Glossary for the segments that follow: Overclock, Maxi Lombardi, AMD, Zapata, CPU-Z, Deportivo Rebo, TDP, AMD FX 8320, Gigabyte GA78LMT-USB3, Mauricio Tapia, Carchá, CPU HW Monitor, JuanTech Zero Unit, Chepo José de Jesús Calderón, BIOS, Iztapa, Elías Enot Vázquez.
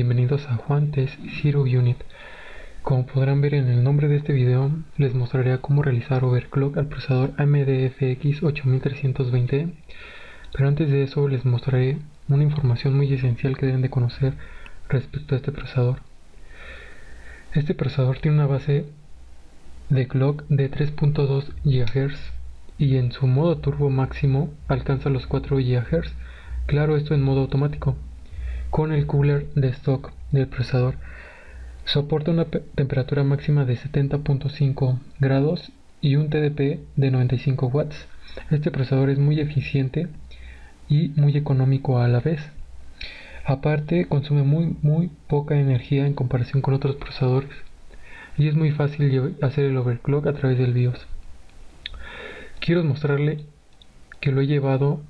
bienvenidos a JuanTech Zero Unit. Como podrán ver en el nombre de este video, les mostraré cómo realizar overclock al procesador AMD FX 8320, pero antes de eso les mostraré una información muy esencial que deben de conocer respecto a este procesador. Este procesador tiene una base de clock de 3.2 GHz y en su modo turbo máximo alcanza los 4 GHz, claro, esto en modo automático, con el cooler de stock del procesador. Soporta una temperatura máxima de 70.5 grados y un TDP de 95 watts. Este procesador es muy eficiente y muy económico a la vez. Aparte, consume muy poca energía en comparación con otros procesadores y es muy fácil hacer el overclock a través del BIOS. Quiero mostrarle que lo he llevado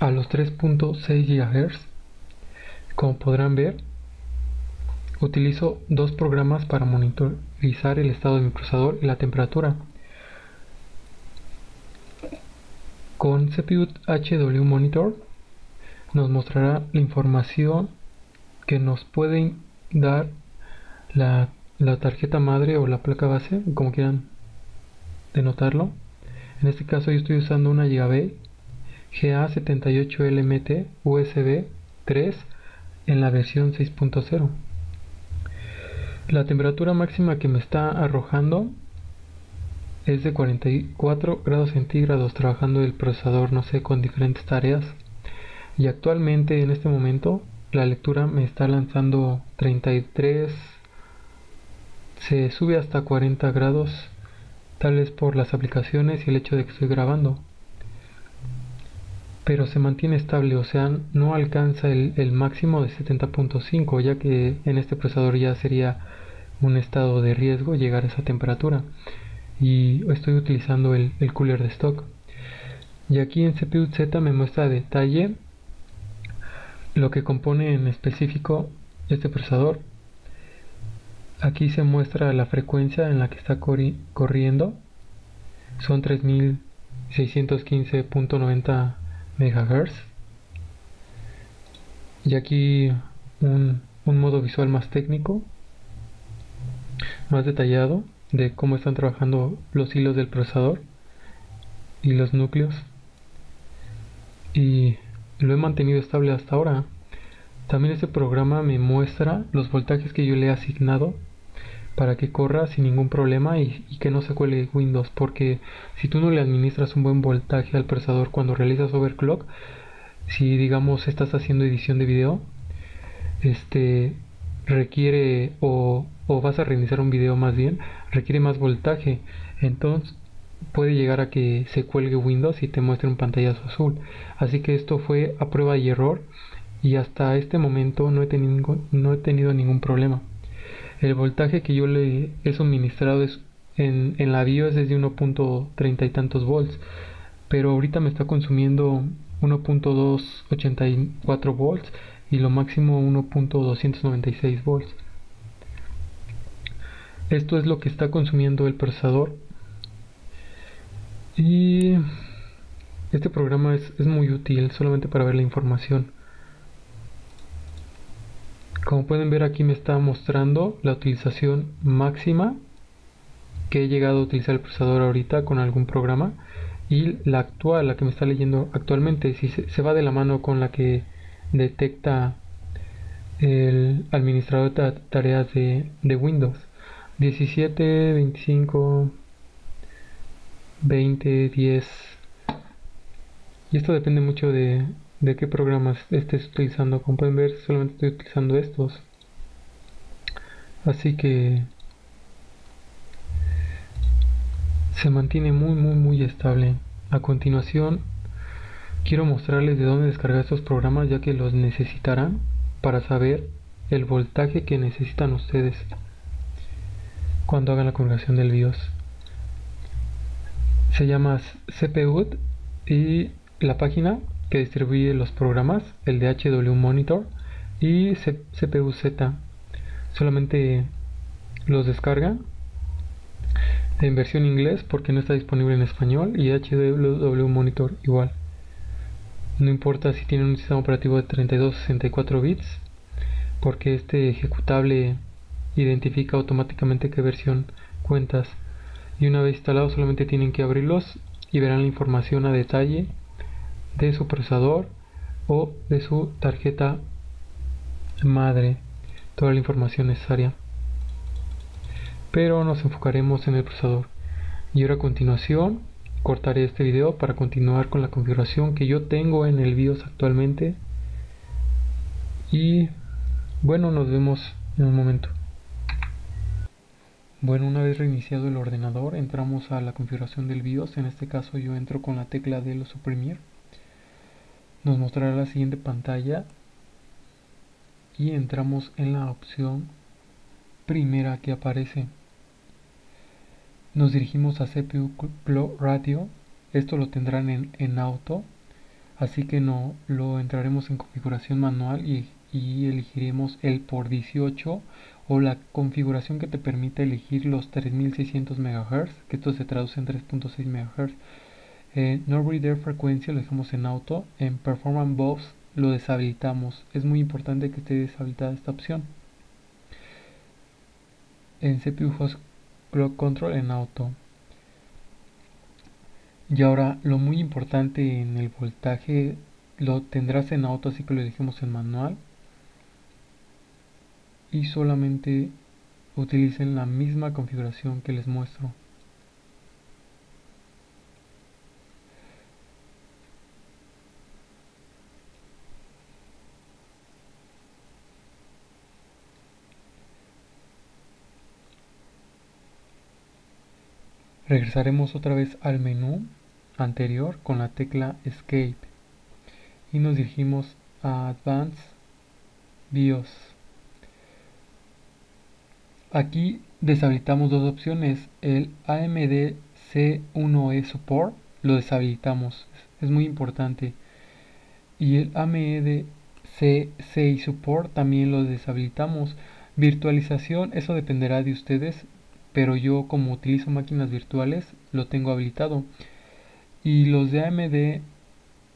a los 3.6 GHz. Como podrán ver, utilizo dos programas para monitorizar el estado de mi procesador y la temperatura. Con CPU HW Monitor nos mostrará la información que nos pueden dar la tarjeta madre o la placa base, como quieran denotarlo. En este caso yo estoy usando una Gigabyte GA78LMT-USB3 en la versión 6.0. La temperatura máxima que me está arrojando es de 44 grados centígrados, trabajando el procesador, no sé, con diferentes tareas. Y actualmente, en este momento, la lectura me está lanzando 33, se sube hasta 40 grados, tal vez por las aplicaciones y el hecho de que estoy grabando. Pero se mantiene estable, o sea, no alcanza el máximo de 70.5, ya que en este procesador ya sería un estado de riesgo llegar a esa temperatura. Y estoy utilizando el cooler de stock. Y aquí en CPU-Z me muestra a detalle lo que compone en específico este procesador. Aquí se muestra la frecuencia en la que está corriendo. Son 3615.90 MHz. Y aquí un modo visual más técnico, más detallado, de cómo están trabajando los hilos del procesador y los núcleos. Y lo he mantenido estable hasta ahora. También este programa me muestra los voltajes que yo le he asignado para que corra sin ningún problema y que no se cuele Windows, porque si tú no le administras un buen voltaje al procesador cuando realizas overclock, si digamos estás haciendo edición de video, requiere o vas a reiniciar un video, más bien requiere más voltaje, entonces puede llegar a que se cuelgue Windows y te muestre un pantallazo azul. Así que esto fue a prueba y error y hasta este momento no he tenido ningún problema. El voltaje que yo le he suministrado es en la BIOS es de 1.30 y tantos volts, pero ahorita me está consumiendo 1.284 volts y lo máximo 1.296 volts. Esto es lo que está consumiendo el procesador. Y este programa es muy útil solamente para ver la información. Como pueden ver, aquí me está mostrando la utilización máxima que he llegado a utilizar el procesador ahorita con algún programa y la actual, la que me está leyendo actualmente. Si se va de la mano con la que detecta el administrador de tareas de Windows. 17, 25, 20, 10. Y esto depende mucho de qué programas estés utilizando. Como pueden ver, solamente estoy utilizando estos, así que se mantiene muy estable. A continuación quiero mostrarles de dónde descargar estos programas, ya que los necesitarán para saber el voltaje que necesitan ustedes cuando hagan la configuración del BIOS. Se llama CPU y la página que distribuye los programas, el de HW Monitor y CPU-Z, solamente los descarga en versión inglés porque no está disponible en español, y HW Monitor igual. No importa si tienen un sistema operativo de 32 o 64 bits, porque este ejecutable identifica automáticamente qué versión cuentas, y una vez instalados solamente tienen que abrirlos y verán la información a detalle de su procesador o de su tarjeta madre, toda la información necesaria, pero nos enfocaremos en el procesador. Y ahora a continuación cortaré este video para continuar con la configuración que yo tengo en el BIOS actualmente, y bueno, nos vemos en un momento. Bueno, una vez reiniciado el ordenador, entramos a la configuración del BIOS. En este caso yo entro con la tecla de suprimir. Nos mostrará la siguiente pantalla y entramos en la opción primera que aparece. Nos dirigimos a CPU Clock Ratio. Esto lo tendrán en auto, así que no lo entraremos en configuración manual y elegiremos el por 18 o la configuración que te permite elegir los 3600 MHz, que esto se traduce en 3.6 MHz. No Reader Frecuencia lo dejamos en auto. En Performance Buffs lo deshabilitamos. Es muy importante que esté deshabilitada esta opción. En CPU Host Clock Control en auto. Y ahora lo muy importante, en el voltaje lo tendrás en auto, así que lo elegimos en manual. Y solamente utilicen la misma configuración que les muestro. Regresaremos otra vez al menú anterior con la tecla Escape y nos dirigimos a Advanced BIOS. Aquí deshabilitamos dos opciones. El AMD C1E Support lo deshabilitamos, es muy importante, y el AMD C6 Support también lo deshabilitamos. Virtualización, eso dependerá de ustedes, pero yo, como utilizo máquinas virtuales, lo tengo habilitado. Y los de AMD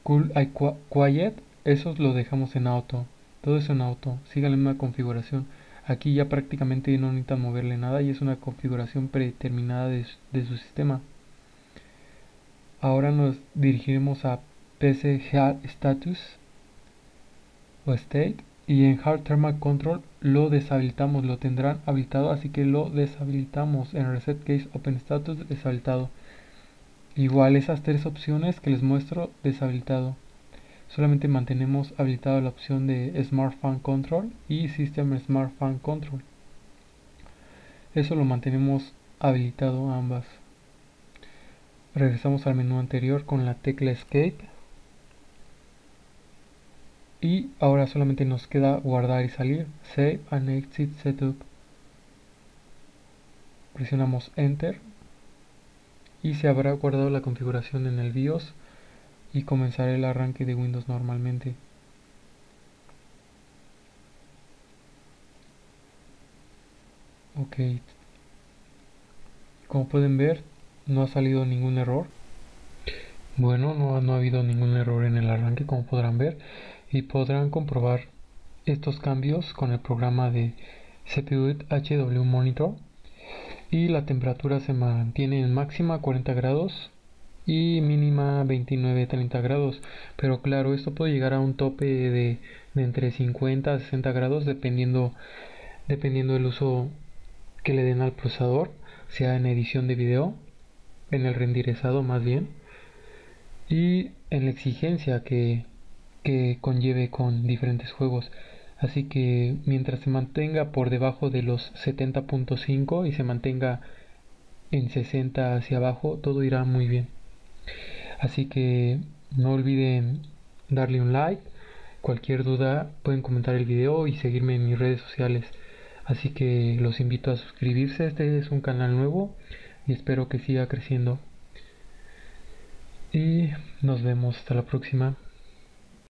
Cool and Quiet, esos lo dejamos en auto. Todo eso en auto, sigan la misma configuración. Aquí ya prácticamente no necesitan moverle nada y es una configuración predeterminada de su sistema. Ahora nos dirigiremos a PC Health Status o State, y en Hard Thermal Control lo deshabilitamos, lo tendrán habilitado, así que lo deshabilitamos. En Reset Case Open Status deshabilitado, igual esas tres opciones que les muestro deshabilitado. Solamente mantenemos habilitado la opción de Smart Fan Control y System Smart Fan Control, eso lo mantenemos habilitado ambas. Regresamos al menú anterior con la tecla Escape y ahora solamente nos queda guardar y salir. Save and Exit Setup, presionamos Enter y se habrá guardado la configuración en el BIOS y comenzaré el arranque de Windows normalmente. Ok, como pueden ver no ha salido ningún error. Bueno, no ha habido ningún error en el arranque, como podrán ver, y podrán comprobar estos cambios con el programa de CPU HW Monitor. Y la temperatura se mantiene en máxima 40 grados y mínima 29-30 grados, pero claro, esto puede llegar a un tope de entre 50 a 60 grados dependiendo del uso que le den al procesador, sea en edición de video, en el renderizado más bien, y en la exigencia que conlleve con diferentes juegos. Así que mientras se mantenga por debajo de los 70.5 y se mantenga en 60 hacia abajo, todo irá muy bien. Así que no olviden darle un like. Cualquier duda pueden comentar el video y seguirme en mis redes sociales. Así que los invito a suscribirse, este es un canal nuevo y espero que siga creciendo. Y nos vemos hasta la próxima.